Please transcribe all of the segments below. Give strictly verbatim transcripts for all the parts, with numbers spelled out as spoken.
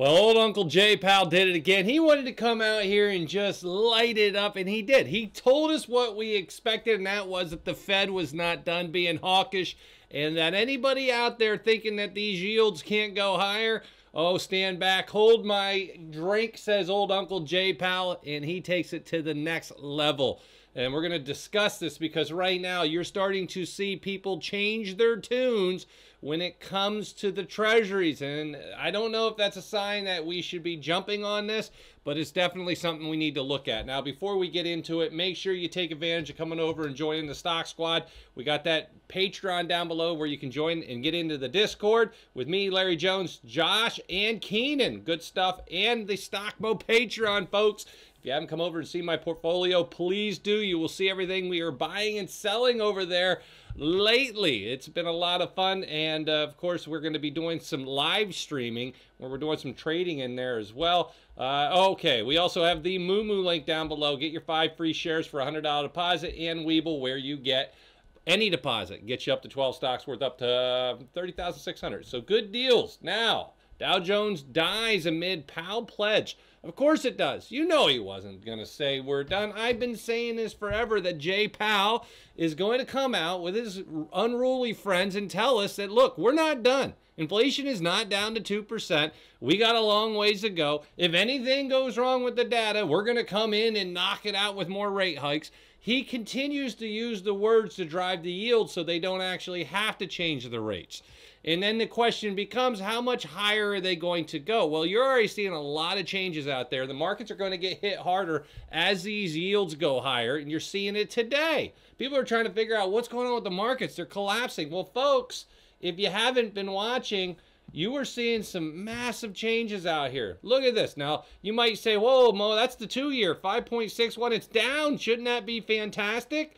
Well, old Uncle Jay Powell did it again. He wanted to come out here and just light it up, and he did. He told us what we expected, and that was that the Fed was not done being hawkish, and that anybody out there thinking that these yields can't go higher, oh, stand back, hold my drink, says old Uncle Jay Powell, and he takes it to the next level. And we're going to discuss this because right now you're starting to see people change their tunes when it comes to the treasuries. And I don't know if that's a sign that we should be jumping on this, but it's definitely something we need to look at. Now, before we get into it, make sure you take advantage of coming over and joining the Stock Squad. We got that Patreon down below where you can join and get into the Discord with me, Larry Jones, Josh, and Keenan. Good stuff. And the Stockmo Patreon, folks. If you haven't come over and seen my portfolio, please do. You will see everything we are buying and selling over there lately. It's been a lot of fun. And, uh, of course, we're going to be doing some live streaming where we're doing some trading in there as well. Uh, okay, we also have the Moomoo link down below. Get your five free shares for a one hundred dollar deposit, and Webull, where you get any deposit. Get you up to twelve stocks worth up to uh, thirty thousand six hundred dollars. So good deals. Now, Dow Jones dies amid Powell pledge. Of course it does. You know he wasn't going to say we're done. I've been saying this forever, that Jay Powell is going to come out with his unruly friends and tell us that, look, we're not done. Inflation is not down to two percent. We got a long ways to go. If anything goes wrong with the data, we're going to come in and knock it out with more rate hikes. He continues to use the words to drive the yield so they don't actually have to change the rates. And then the question becomes, how much higher are they going to go? Well, you're already seeing a lot of changes out there. The markets are going to get hit harder as these yields go higher, and you're seeing it today. People are trying to figure out what's going on with the markets. They're collapsing. Well, folks, if you haven't been watching, you are seeing some massive changes out here. Look at this. Now, you might say, whoa, Mo, that's the two-year, five point six one. It's down. Shouldn't that be fantastic?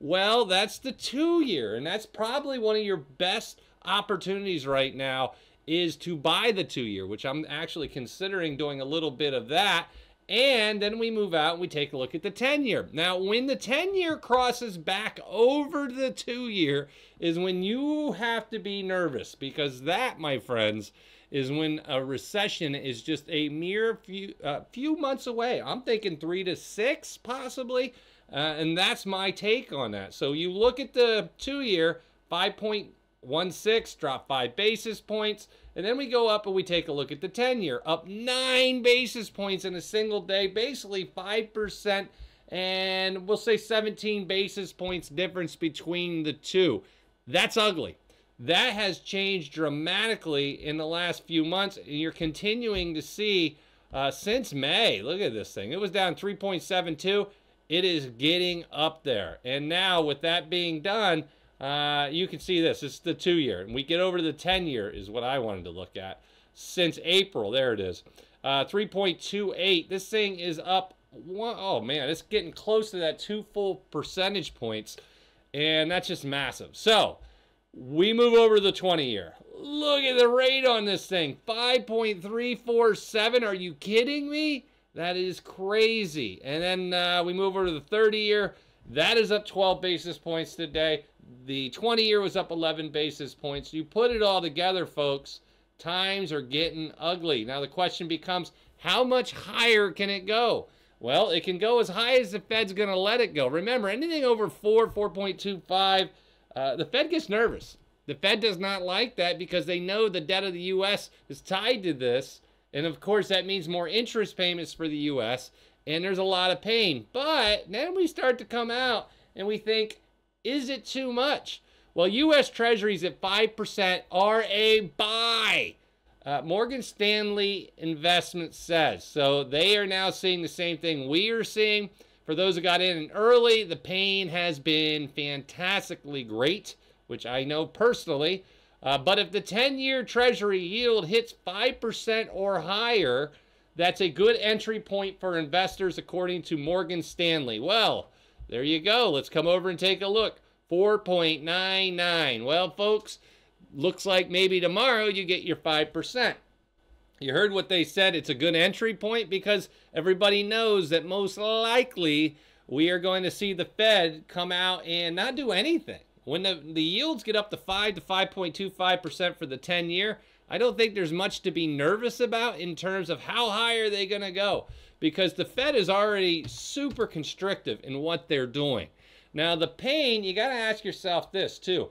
Well, that's the two-year, and that's probably one of your best opportunities right now is to buy the two-year, which I'm actually considering doing a little bit of that. And then we move out and we take a look at the ten-year. Now, when the ten-year crosses back over the two-year is when you have to be nervous, because that, my friends, is when a recession is just a mere few, uh, few months away. I'm thinking three to six, possibly, uh, and that's my take on that. So you look at the two-year, five point one six, drop five basis points, and then we go up and we take a look at the ten-year, up nine basis points in a single day, basically five percent, and we'll say seventeen basis points difference between the two. That's ugly. That has changed dramatically in the last few months, and you're continuing to see uh, since May. Look at this thing. It was down three point seven two. It is getting up there, and now with that being done, Uh, you can see this. It's the two-year. And we get over to the ten-year is what I wanted to look at. Since April, there it is. Uh, three point two eight. This thing is up. One, oh, man, it's getting close to that two full percentage points. And that's just massive. So we move over to the twenty-year. Look at the rate on this thing. five point three four seven. Are you kidding me? That is crazy. And then uh, we move over to the thirty-year. That is up twelve basis points today. The twenty-year was up eleven basis points. You put it all together, folks, times are getting ugly. Now the question becomes, how much higher can it go? Well, it can go as high as the Fed's going to let it go. Remember, anything over four, four point two five, uh, the Fed gets nervous. The Fed does not like that because they know the debt of the U S is tied to this. And, of course, that means more interest payments for the U S, and there's a lot of pain. But then we start to come out and we think, is it too much? Well, U S Treasuries at five percent are a buy. Uh, Morgan Stanley Investment says. So they are now seeing the same thing we are seeing. For those who got in early, the pain has been fantastically great, which I know personally. Uh, but if the ten-year Treasury yield hits five percent or higher, that's a good entry point for investors, according to Morgan Stanley. Well, there you go. Let's come over and take a look. four point nine nine. Well, folks, looks like maybe tomorrow you get your five percent. You heard what they said. It's a good entry point because everybody knows that most likely we are going to see the Fed come out and not do anything. When the, the yields get up to five to five point two five percent for the ten-year, I don't think there's much to be nervous about in terms of how high are they going to go, because the Fed is already super constrictive in what they're doing. Now, the pain, you got to ask yourself this too.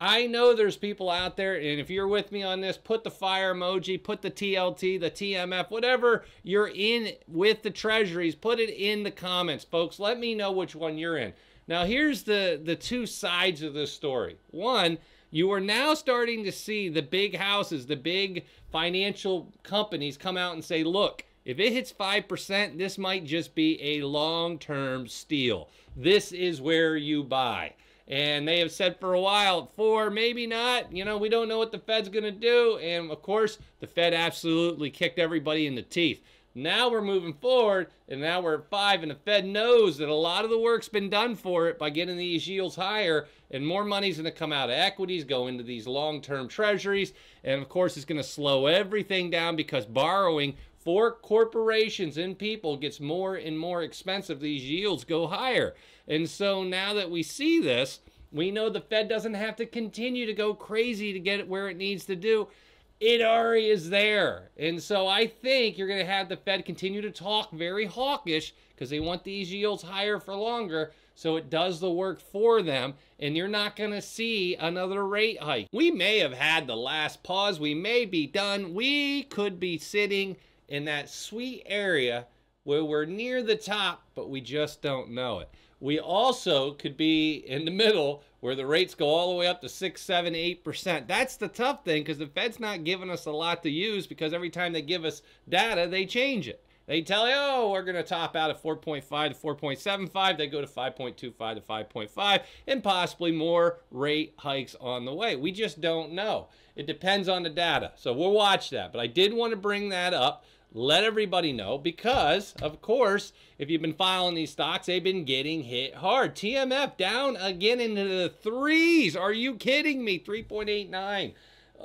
I know there's people out there, and if you're with me on this, put the fire emoji, put the T L T, the T M F, whatever you're in with the treasuries, put it in the comments, folks. Let me know which one you're in. Now, here's the, the two sides of this story. One, you are now starting to see the big houses, the big financial companies come out and say, look, if it hits five percent, this might just be a long-term steal. This is where you buy. And they have said for a while, four, maybe not. You know, we don't know what the Fed's going to do. And, of course, the Fed absolutely kicked everybody in the teeth. Now we're moving forward, and now we're at five, and the Fed knows that a lot of the work's been done for it by getting these yields higher, and more money's going to come out of equities, go into these long-term treasuries, and, of course, it's going to slow everything down because borrowing for corporations and people gets more and more expensive. These yields go higher. And so now that we see this, we know the Fed doesn't have to continue to go crazy to get it where it needs to do. It already is there. And so I think you're going to have the Fed continue to talk very hawkish because they want these yields higher for longer. So it does the work for them, and you're not going to see another rate hike. We may have had the last pause. We may be done. We could be sitting in that sweet area where we're near the top, but we just don't know it. We also could be in the middle where the rates go all the way up to six, seven, eight percent. That's the tough thing, because the Fed's not giving us a lot to use, because every time they give us data, they change it. They tell you, oh, we're going to top out at four point five to four point seven five. They go to five point two five to five point five, and possibly more rate hikes on the way. We just don't know. It depends on the data. So we'll watch that. But I did want to bring that up, let everybody know, because, of course, if you've been following these stocks, they've been getting hit hard. T M F down again into the threes. Are you kidding me? three point eight nine.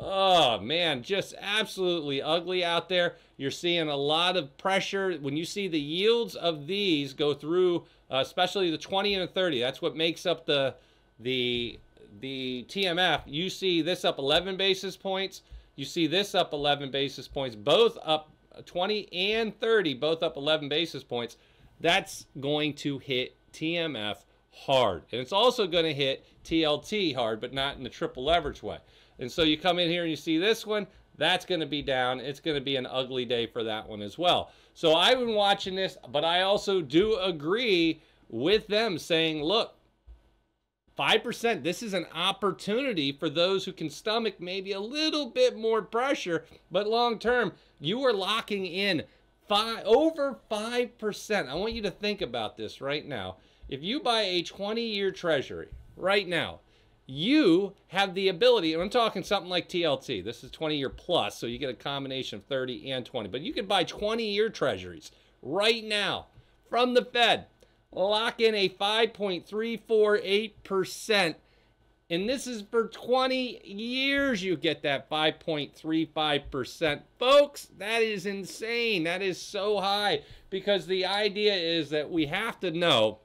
Oh, man, just absolutely ugly out there. You're seeing a lot of pressure. When you see the yields of these go through, uh, especially the twenty and the thirty, that's what makes up the, the, the T M F. You see this up eleven basis points. You see this up eleven basis points, both up twenty and thirty, both up eleven basis points. That's going to hit T M F hard. And it's also going to hit T L T hard, but not in the triple leverage way. And so you come in here and you see this one, that's going to be down. It's going to be an ugly day for that one as well. So I've been watching this, but I also do agree with them saying, look, five percent, this is an opportunity for those who can stomach maybe a little bit more pressure, but long term, you are locking in five, over five percent. I want you to think about this right now. If you buy a twenty-year treasury right now, you have the ability, and I'm talking something like T L T. This is twenty-year plus, so you get a combination of thirty and twenty. But you could buy twenty-year treasuries right now from the Fed. Lock in a five point three four eight percent. And this is for twenty years you get that five point three five percent. Folks, that is insane. That is so high, because the idea is that we have to know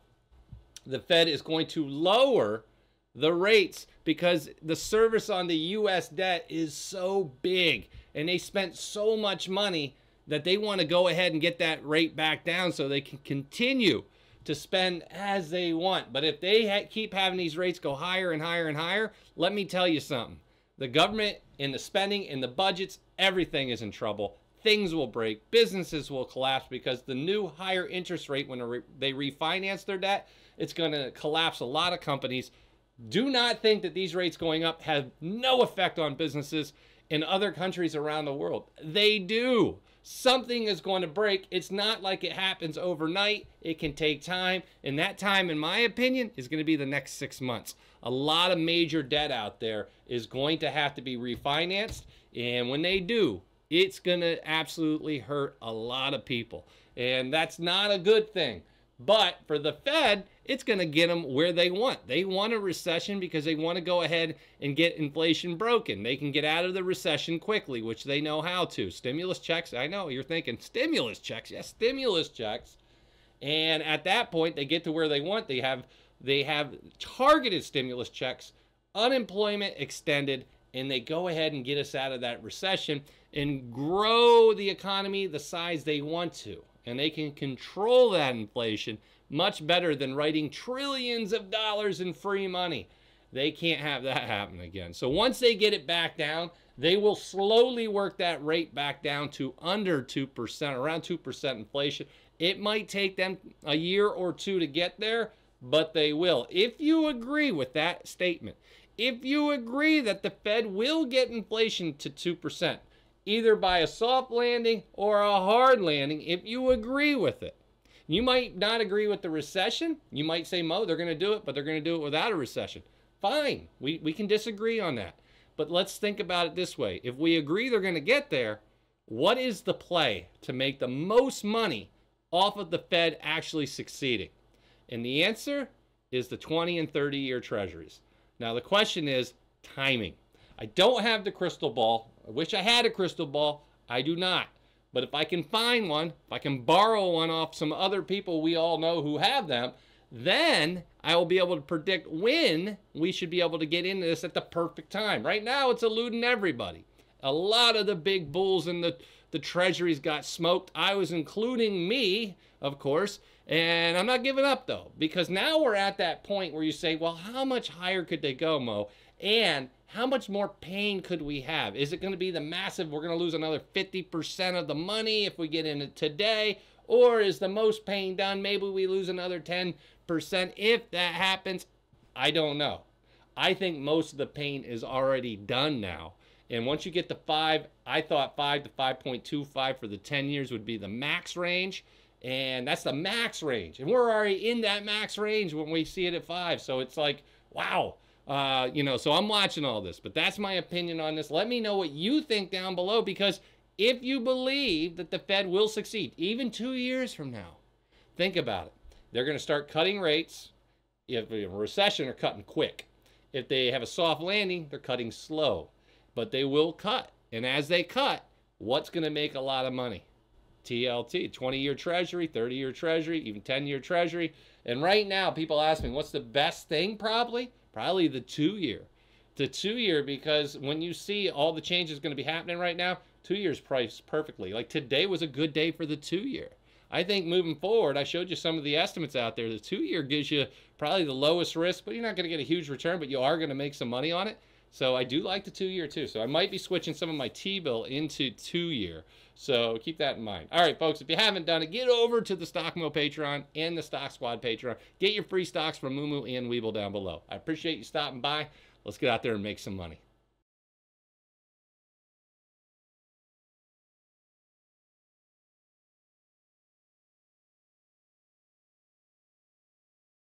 the Fed is going to lower the rates, because the service on the U S debt is so big and they spent so much money that they want to go ahead and get that rate back down so they can continue to spend as they want. But if they ha keep having these rates go higher and higher and higher, let me tell you something. The government and the spending and the budgets, everything is in trouble. Things will break. Businesses will collapse, because the new higher interest rate, when re they refinance their debt, it's going to collapse a lot of companies. Do not think that these rates going up have no effect on businesses in other countries around the world. They do. Something is going to break. It's not like it happens overnight. It can take time. And that time, in my opinion, is going to be the next six months. A lot of major debt out there is going to have to be refinanced. And when they do, it's going to absolutely hurt a lot of people. And that's not a good thing. But for the Fed, it's going to get them where they want. They want a recession because they want to go ahead and get inflation broken. They can get out of the recession quickly, which they know how to. Stimulus checks, I know, you're thinking, stimulus checks? Yes, stimulus checks. And at that point, they get to where they want. They have, they have targeted stimulus checks, unemployment extended, and they go ahead and get us out of that recession and grow the economy the size they want to. And they can control that inflation much better than writing trillions of dollars in free money. They can't have that happen again. So once they get it back down, they will slowly work that rate back down to under two percent, around two percent inflation. It might take them a year or two to get there, but they will. If you agree with that statement, if you agree that the Fed will get inflation to two percent, either by a soft landing or a hard landing, if you agree with it. You might not agree with the recession. You might say, Mo, they're going to do it, but they're going to do it without a recession. Fine. We, we can disagree on that. But let's think about it this way. If we agree they're going to get there, what is the play to make the most money off of the Fed actually succeeding? And the answer is the twenty and thirty year treasuries. Now, the question is timing. I don't have the crystal ball. I wish I had a crystal ball. I do not. But if I can find one, if I can borrow one off some other people we all know who have them, then I will be able to predict when we should be able to get into this at the perfect time. Right now, it's eluding everybody. A lot of the big bulls in the, the treasuries got smoked. I was including me, of course, and I'm not giving up, though, because now we're at that point where you say, well, how much higher could they go, Mo? And how much more pain could we have? Is it going to be the massive, we're going to lose another fifty percent of the money if we get in it today? Or is the most pain done? Maybe we lose another ten percent if that happens. I don't know. I think most of the pain is already done now. And once you get to five, I thought five to five point two five for the ten years would be the max range. And that's the max range. And we're already in that max range when we see it at five. So it's like, wow. Uh, you know, so I'm watching all this, but that's my opinion on this. Let me know what you think down below, because if you believe that the Fed will succeed, even two years from now, think about it. They're going to start cutting rates. If they have a recession, they're cutting quick. If they have a soft landing, they're cutting slow, but they will cut. And as they cut, what's going to make a lot of money? T L T, twenty year treasury, thirty year treasury, even ten year treasury. And right now people ask me, what's the best thing? Probably. Probably the two-year. The two-year, because when you see all the changes going to be happening right now, two years priced perfectly. Like today was a good day for the two-year. I think moving forward, I showed you some of the estimates out there. The two-year gives you probably the lowest risk, but you're not going to get a huge return, but you are going to make some money on it. So I do like the two-year too. So I might be switching some of my T-bill into two-year. So keep that in mind. All right, folks, if you haven't done it, get over to the Stockmo Patreon and the Stock Squad Patreon. Get your free stocks from Moomoo and Webull down below. I appreciate you stopping by. Let's get out there and make some money.